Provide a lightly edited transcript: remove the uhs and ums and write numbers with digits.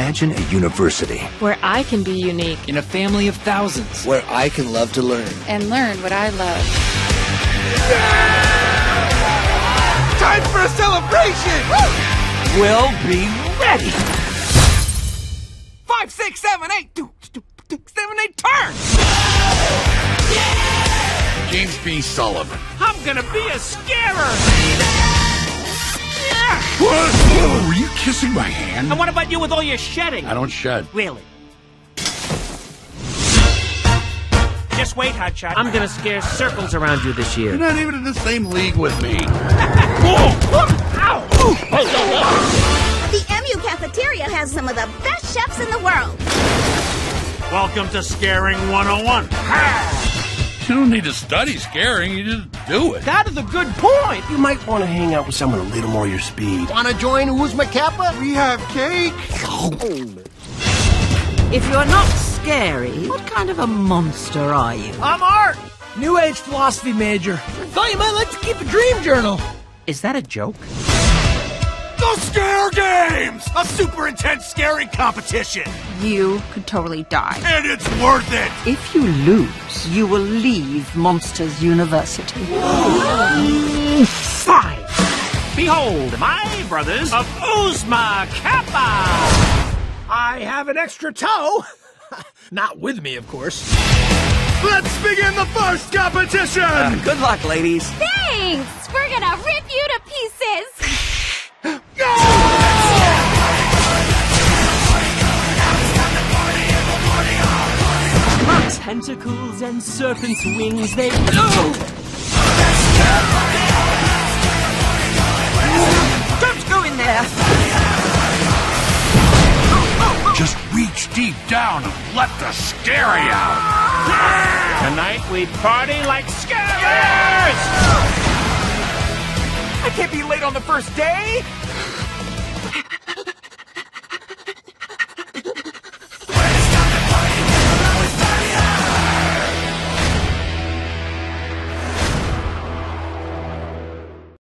Imagine a university where I can be unique in a family of thousands, where I can love to learn and learn what I love. Yeah! Time for a celebration! Woo! We'll be ready! 5, 6, 7, 8, 2, 6, 7, 8, turn! Yeah! James P. Sullivan. I'm gonna be a scarer! What? Whoa, were you kissing my hand? And what about you with all your shedding? I don't shed. Really? Just wait, Hotshot. I'm gonna scare circles around you this year. You're not even in the same league with me. Whoa! Ow! The MU cafeteria has some of the best chefs in the world. Welcome to Scaring 101. Ha! You don't need to study scaring, you just do it. That is a good point. You might want to hang out with someone a little more your speed. Want to join Oozma Kappa? We have cake. If you're not scary, what kind of a monster are you? I'm Art, New Age philosophy major. I thought you might like to keep a dream journal. Is that a joke? The Scare Games! A super intense scaring competition! You could totally die. And it's worth it! If you lose, you will leave Monsters University. Whoa. 5. Behold, my brothers of Oozma Kappa! I have an extra toe. Not with me, of course. Let's begin the first competition! Good luck, ladies. Thanks! We're gonna rip you to pieces! Tentacles and serpent's wings, they... Oh! Don't go in there! Just reach deep down and let the scary out! Tonight we party like scarers! I can't be late on the first day!